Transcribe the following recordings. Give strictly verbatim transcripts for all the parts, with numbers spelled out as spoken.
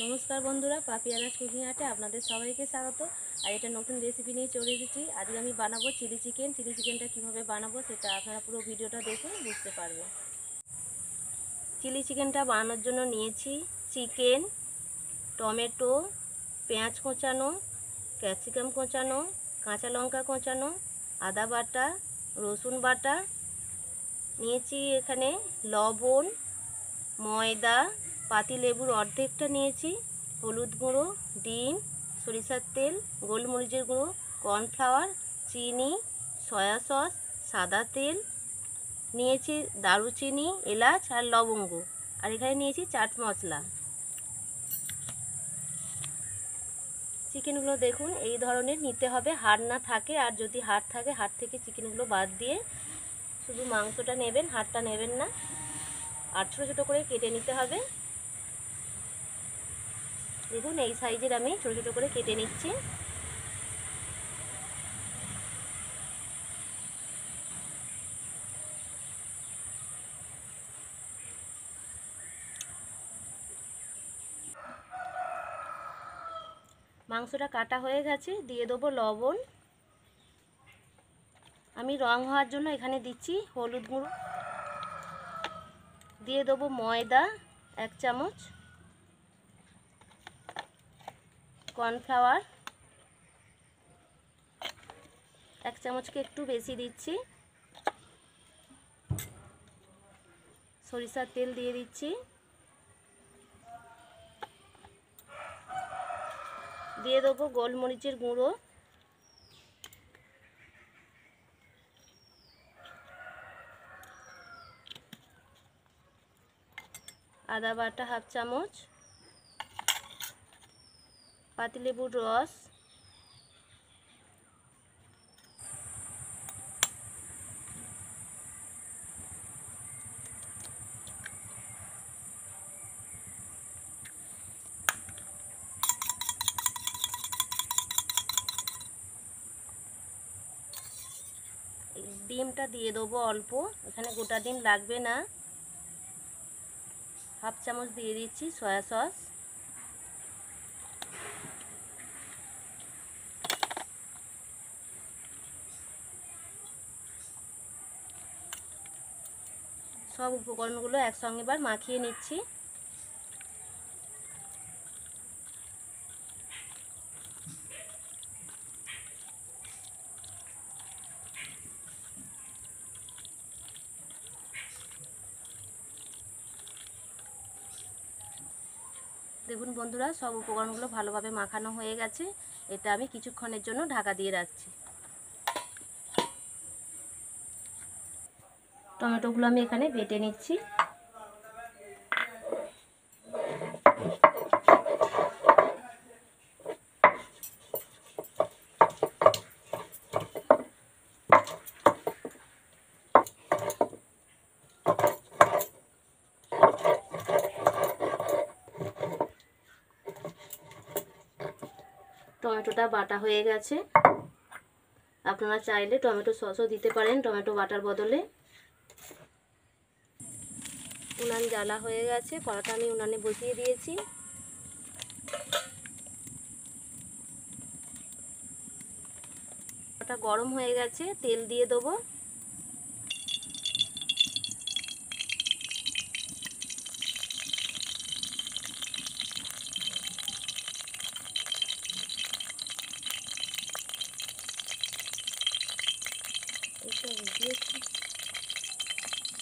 নমস্কার বন্ধুরা, পাপিয়া রাজ কুকিং আর্টে আপনাদের সবাইকে স্বাগত। আর এটা নতুন রেসিপি নিয়ে চলে এসেছি। আজকে আমি বানাবো চিলি চিকেন। চিলি চিকেনটা কীভাবে বানাবো সেটা আপনারা পুরো ভিডিওটা দেখে বুঝতে পারবেন। চিলি চিকেনটা বানানোর জন্য নিয়েছি চিকেন, টমেটো, পেঁয়াজ কোঁচানো, ক্যাপসিকাম কোঁচানো, কাঁচা লঙ্কা কোঁচানো, আদা বাটা, রসুন বাটা, নিয়েছি এখানে লবণ, ময়দা, পাতিলেবুর অর্ধেকটা নিয়েছি, হলুদ গুঁড়ো, ডিম, সরিষার তেল, গোলমরিচের গুঁড়ো, কর্নফ্লাওয়ার, চিনি, সয়া সস, সাদা তেল, নিয়েছি দারুচিনি, এলাচ আর লবঙ্গ। আর এখানে নিয়েছি চাট মশলা। চিকেনগুলো দেখুন এই ধরনের নিতে হবে, হাড় না থাকে। আর যদি হাড় থাকে হাড় থেকে চিকেনগুলো বাদ দিয়ে শুধু মাংসটা নেবেন, হাড়টা নেবেন না। আর ছোটো ছোটো করে কেটে নিতে হবে। দেখুন এই সাইজের আমি ছোটো ছোটো করে কেটে নিচ্ছি। মাংসটা কাটা হয়ে গেছে, দিয়ে দেবো লবণ। আমি রং হওয়ার জন্য এখানে দিচ্ছি হলুদ গুঁড়ো, দিয়ে দেবো ময়দা এক চামচ, কর্নফ্লাওয়ার এক চামচকে একটু বেশি দিচ্ছি, সরিষার তেল দিয়ে দিচ্ছি, দিয়ে দেবো গোলমরিচের গুঁড়ো, আদা বাটা হাফ চামচ, পাতিলেবুর রস, ডিমটা দিয়ে দেবো অল্প, এখানে গোটা ডিম লাগবে না। হাফ চামচ দিয়ে দিচ্ছি সয়া সস, সব উপকরণগুলো একসঙ্গে বার মাখিয়ে নিচ্ছি। দেখুন বন্ধুরা, সব উপকরণগুলো ভালোভাবে মাখানো হয়ে গেছে। এটা আমি কিছুক্ষণের জন্য ঢাকা দিয়ে রাখছি। টমেটোগুলো আমি এখানে বেটে নিচ্ছি। টমেটোটা বাটা হয়ে গেছে। আপনারা চাইলে টমেটো সসও দিতে পারেন টমেটো বাটার বদলে। উনান জ্বালা হয়ে গেছে, কড়াটা আমি উনানে বসিয়ে দিয়েছি। কড়াটা গরম হয়ে গেছে, তেল দিয়ে দেবো।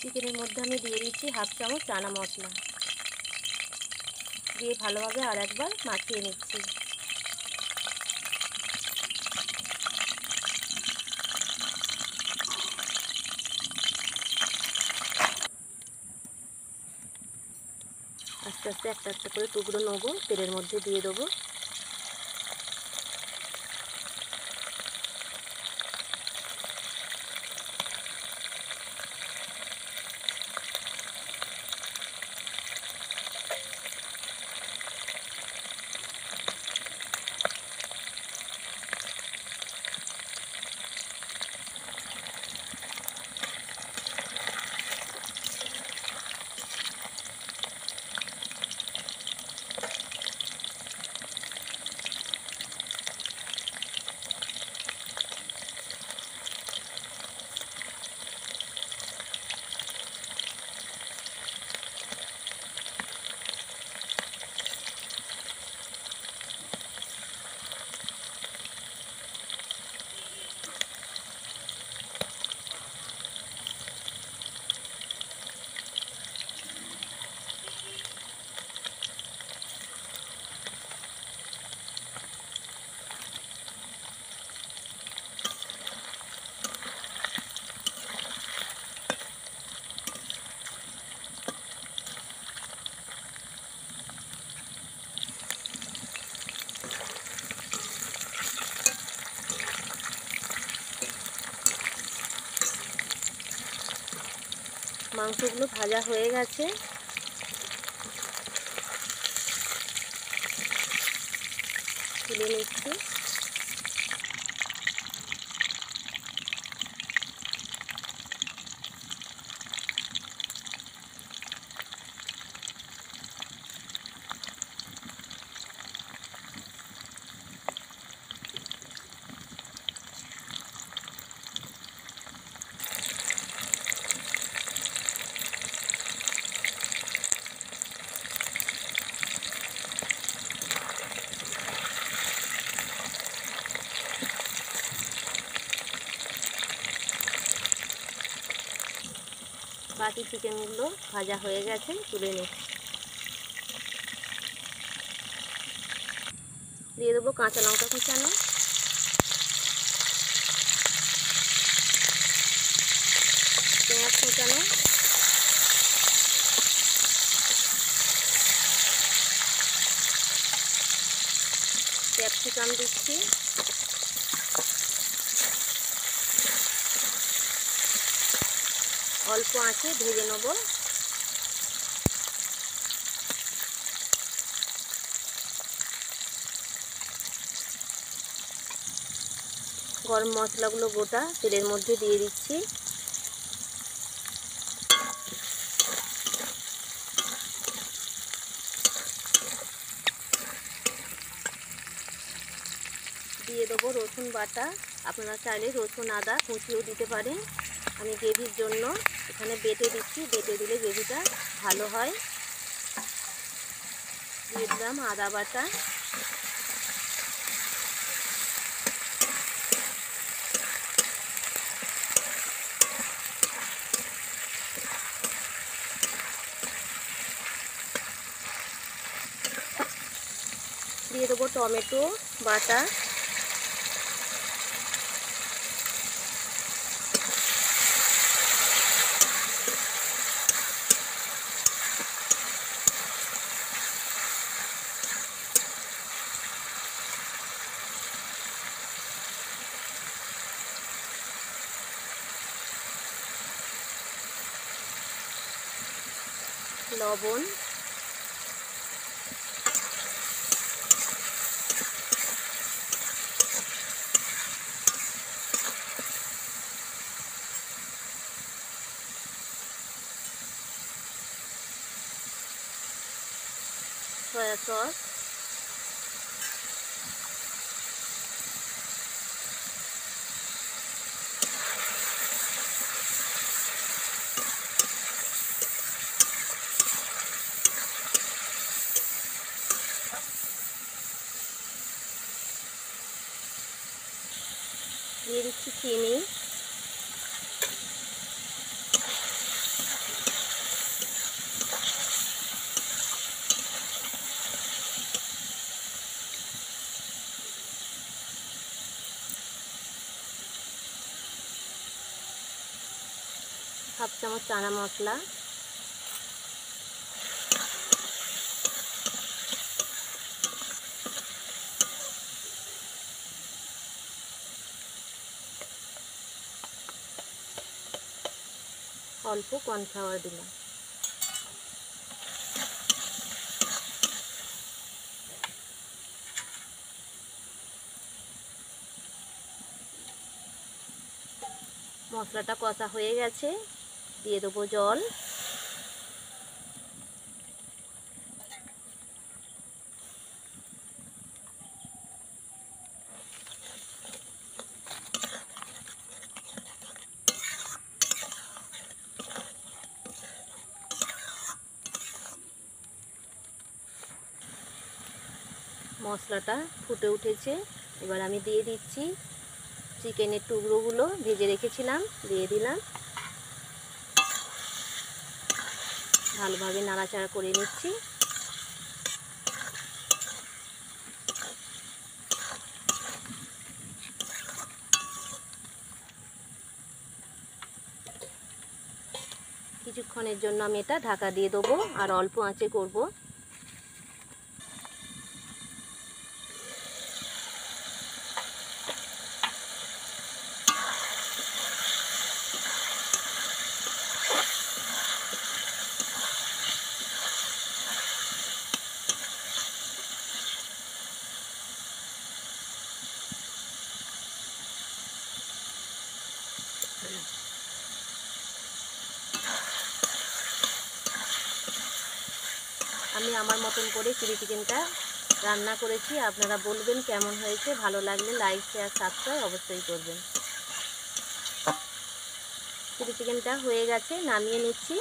চিকেনের মধ্যে আমি দিয়ে দিচ্ছি হাফ চামচ চানা মশলা, দিয়ে ভালোভাবে আর একবার মাখিয়ে নিচ্ছি। আস্তে আস্তে একটা একটা করে টুকরো নেবো, তেলের মধ্যে দিয়ে দেবো। মাংসগুলো ভাজা হয়ে গেছে। তুলে নিচ্ছি। বাকি চিকেনগুলো ভাজা হয়ে গেছে, তুলে নিচ্ছি। দিয়ে দেবো কাঁচা লঙ্কা কুচানো, পেঁয়াজ কুচানো, ক্যাপসিকাম দিচ্ছি, অল্প আঁচে ভেজে নেব। গরম মশলাগুলো গোটা তেলের মধ্যে দিয়ে দিচ্ছি। দিয়ে দেবো রসুন বাটা, আপনারা চাইলে রসুন আদা কুচিও দিতে পারেন। আমি গ্রেভির জন্য এখানে বেটে দিচ্ছি, বেটে দিলে গ্রেভিটা ভালো হয়। দিয়ে দিলাম আদা বাটা, দিয়ে দেবো টমেটো বাটা, লবণ, সয়া সস, দিয়ে দিচ্ছি চিনি, হাফ চামচ চানা মশলা, অল্প কর্নফ্লাওয়ার দিলাম। মশলাটা কষা হয়ে গেছে, দিয়ে দেবো জল। মশলাটা ফুটে উঠেছে, এবার আমি দিয়ে দিচ্ছি চিকেনের টুকরোগুলো ভেজে রেখেছিলাম, দিয়ে দিলাম। ভালোভাবে নাড়াচাড়া করে নিচ্ছি। কিছুক্ষণের জন্য আমি এটা ঢাকা দিয়ে দেবো, আর অল্প আঁচে করবো। আমার মতন করে চিলি চিকেনটা রান্না করেছি। আপনারা বলবেন কেমন হয়েছে। ভালো লাগলে লাইক শেয়ার সাবস্ক্রাইব অবশ্যই করবেন। চিলি চিকেনটা হয়ে গেছে, নামিয়ে নিচ্ছি।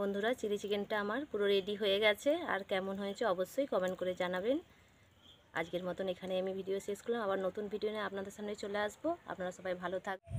বন্ধুরা, চিলি চিকেনটা আমার পুরো রেডি হয়ে গেছে। আর কেমন হয়েছে অবশ্যই কমেন্ট করে জানাবেন। আজকের মতন এখানে আমি ভিডিও শেষ করলাম। আবার নতুন ভিডিও নিয়ে আপনাদের সামনে চলে আসবো। আপনারা সবাই ভালো থাকবেন।